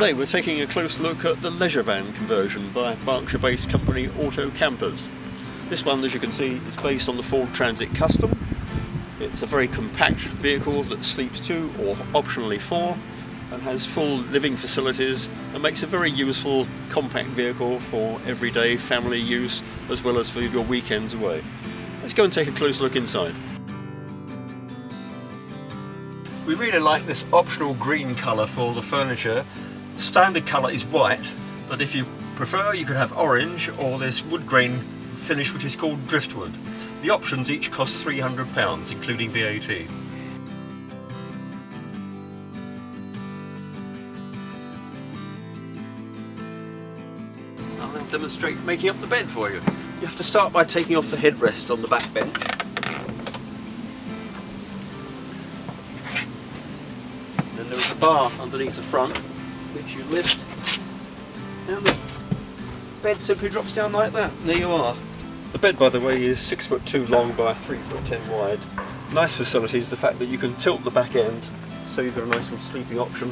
Today we're taking a close look at the leisure van conversion by Berkshire-based company Auto Campers. This one, as you can see, is based on the Ford Transit Custom. It's a very compact vehicle that sleeps two or optionally four and has full living facilities and makes a very useful compact vehicle for everyday family use as well as for your weekends away. Let's go and take a close look inside. We really like this optional green colour for the furniture. The standard colour is white, but if you prefer you could have orange or this wood grain finish which is called driftwood. The options each cost £300 including VAT. I'll demonstrate making up the bed for you. You have to start by taking off the headrest on the back bench. There is a bar underneath the front which you lift and the bed simply drops down like that. And there you are. The bed, by the way, is 6'2" long by 3'10" wide. Nice facility is the fact that you can tilt the back end so you've got a nice little sleeping option.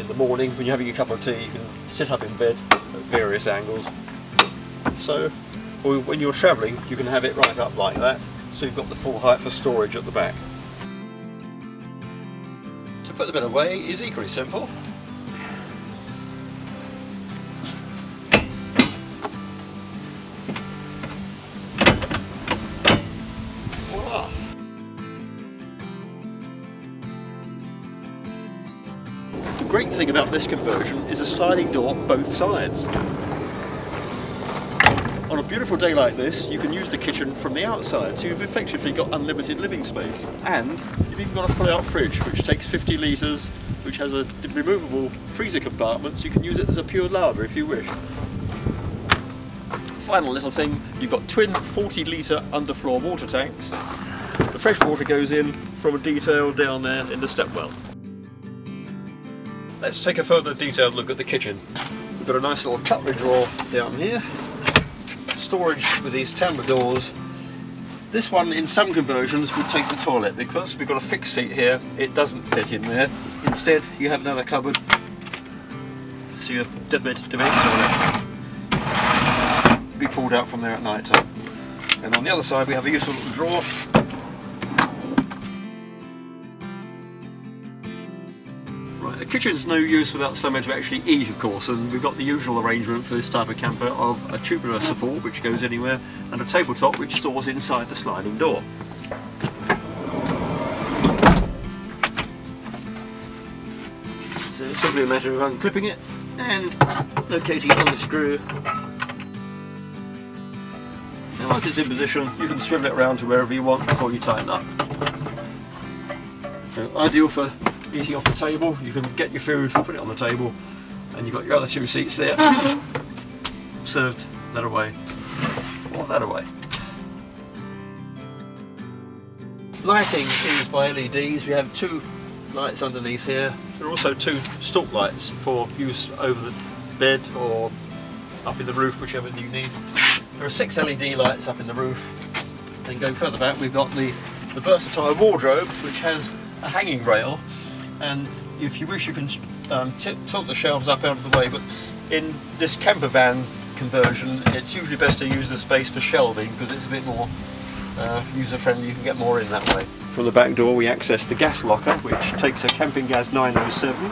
In the morning when you're having a cup of tea you can sit up in bed at various angles. So or when you're travelling you can have it right up like that so you've got the full height for storage at the back. To put the bed away is equally simple. Voila! The great thing about this conversion is a sliding door both sides. On a beautiful day like this, you can use the kitchen from the outside, so you've effectively got unlimited living space. And you've even got a pull-out fridge, which takes 50 litres, which has a removable freezer compartment, so you can use it as a pure larder if you wish. Final little thing, you've got twin 40-litre underfloor water tanks. The fresh water goes in from a detail down there in the stepwell. Let's take a further detailed look at the kitchen. We've got a nice little cutlery drawer down here. Storage with these timber doors. This one in some conversions would take the toilet because we've got a fixed seat here, it doesn't fit in there. Instead you have another cupboard so you have to be pulled out from there at night time. And on the other side we have a useful little drawer. Right, the kitchen's no use without somewhere to actually eat, of course, and we've got the usual arrangement for this type of camper of a tubular support which goes anywhere and a tabletop which stores inside the sliding door. So it's simply a matter of unclipping it and locating it on the screw. And once it's in position you can swivel it around to wherever you want before you tighten up. So ideal for eating off the table, you can get your food, put it on the table, and you've got your other two seats there. Served that away or that away. Lighting is by LEDs. We have two lights underneath here. There are also two stalk lights for use over the bed or up in the roof, whichever you need. There are 6 LED lights up in the roof. Then going further back, we've got the versatile wardrobe, which has a hanging rail. And if you wish you can tilt the shelves up out of the way, but in this camper van conversion it's usually best to use the space for shelving because it's a bit more user friendly, you can get more in that way. From the back door we access the gas locker which takes a Camping Gas 907,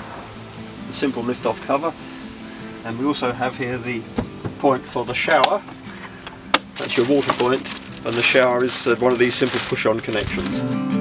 the simple lift off cover, and we also have here the point for the shower, that's your water point, and the shower is one of these simple push on connections.